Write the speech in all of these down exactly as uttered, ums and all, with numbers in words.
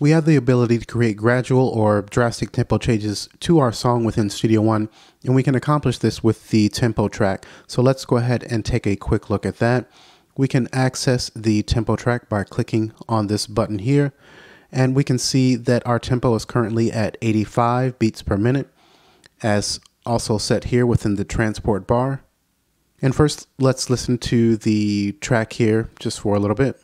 We have the ability to create gradual or drastic tempo changes to our song within Studio One, and we can accomplish this with the tempo track. So let's go ahead and take a quick look at that. We can access the tempo track by clicking on this button here, and we can see that our tempo is currently at eighty-five beats per minute, as also set here within the transport bar. And first, let's listen to the track here just for a little bit.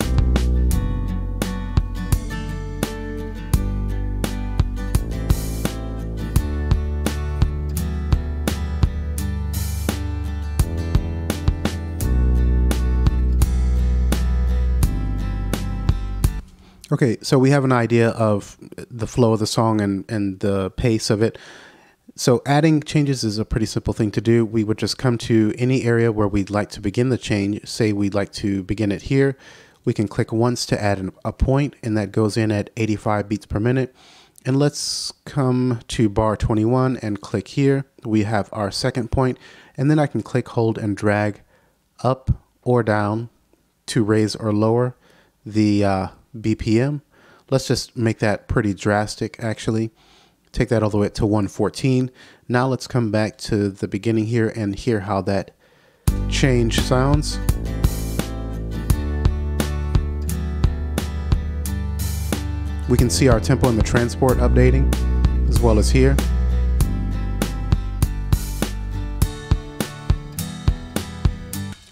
Okay, so we have an idea of the flow of the song and, and the pace of it. So adding changes is a pretty simple thing to do. We would just come to any area where we'd like to begin the change. Say we'd like to begin it here. We can click once to add an, a point, and that goes in at eighty-five beats per minute. And let's come to bar twenty-one and click here. We have our second point, and then I can click, hold, and drag up or down to raise or lower the uh, B P M. Let's just make that pretty drastic, actually. Take that all the way up to one fourteen. Now let's come back to the beginning here and hear how that change sounds. We can see our tempo in the transport updating, as well as here.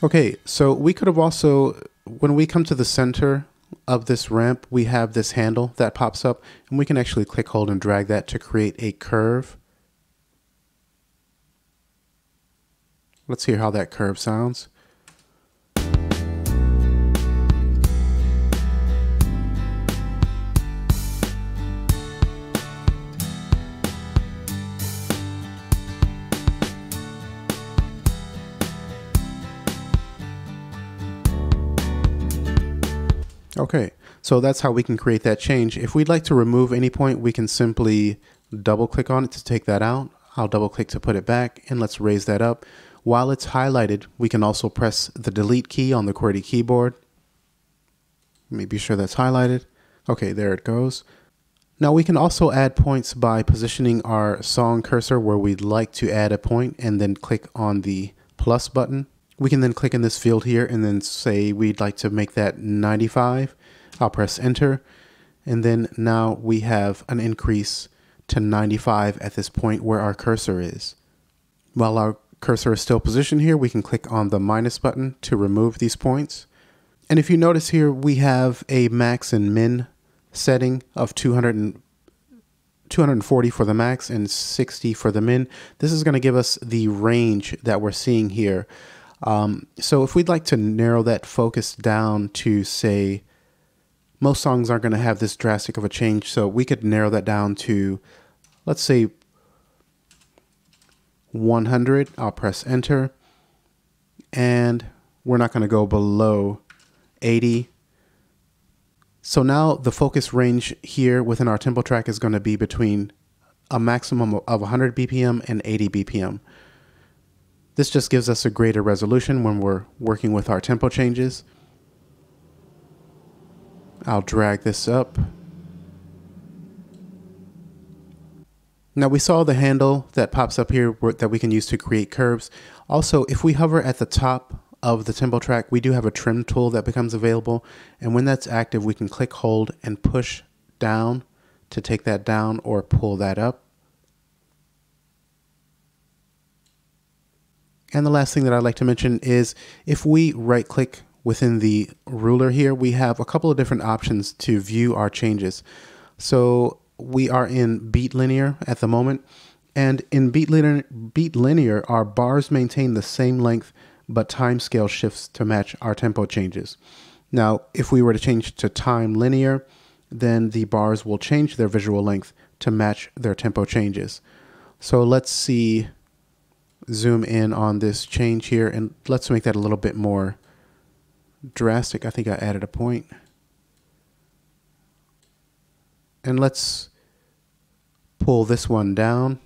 Okay, so we could have also, when we come to the center of this ramp, we have this handle that pops up, and we can actually click, hold, and drag that to create a curve. Let's hear how that curve sounds. Okay, so that's how we can create that change. If we'd like to remove any point, we can simply double click on it to take that out. I'll double click to put it back, and let's raise that up. While it's highlighted, we can also press the delete key on the QWERTY keyboard. Let me be sure that's highlighted. Okay, there it goes. Now we can also add points by positioning our song cursor where we'd like to add a point and then click on the plus button. We can then click in this field here and then say we'd like to make that ninety-five. I'll press enter. And then now we have an increase to ninety-five at this point where our cursor is. While our cursor is still positioned here, we can click on the minus button to remove these points. And if you notice here, we have a max and min setting of two hundred and two hundred forty for the max and sixty for the min. This is going to give us the range that we're seeing here. Um, so if we'd like to narrow that focus down to, say, most songs aren't going to have this drastic of a change, so we could narrow that down to, let's say, one hundred. I'll press enter, and we're not going to go below eighty. So now the focus range here within our tempo track is going to be between a maximum of one hundred B P M and eighty B P M. This just gives us a greater resolution when we're working with our tempo changes. I'll drag this up. Now we saw the handle that pops up here that we can use to create curves. Also, if we hover at the top of the tempo track, we do have a trim tool that becomes available. And when that's active, we can click, hold, and push down to take that down or pull that up. And the last thing that I'd like to mention is if we right click within the ruler here, we have a couple of different options to view our changes. So we are in beat linear at the moment, and in beat linear, beat linear, our bars maintain the same length, but time scale shifts to match our tempo changes. Now, if we were to change to time linear, then the bars will change their visual length to match their tempo changes. So let's see. Zoom in on this change here, and let's make that a little bit more drastic. I think I added a point. And let's pull this one down.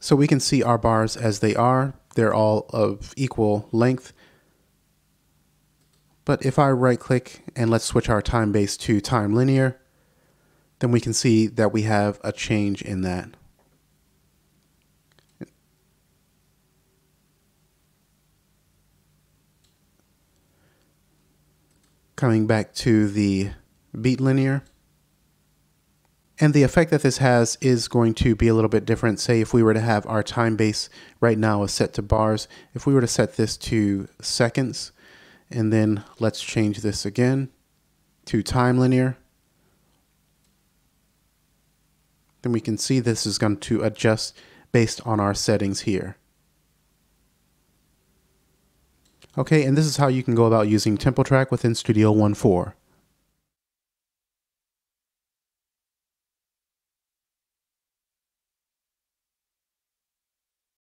So we can see our bars as they are, they're all of equal length. But if I right click and let's switch our time base to time linear, then we can see that we have a change in that. Coming back to the beat linear. And the effect that this has is going to be a little bit different. Say if we were to have our time base right now is set to bars, if we were to set this to seconds, and then let's change this again to time linear, then we can see this is going to adjust based on our settings here. Okay, and this is how you can go about using Tempo Track within Studio One four.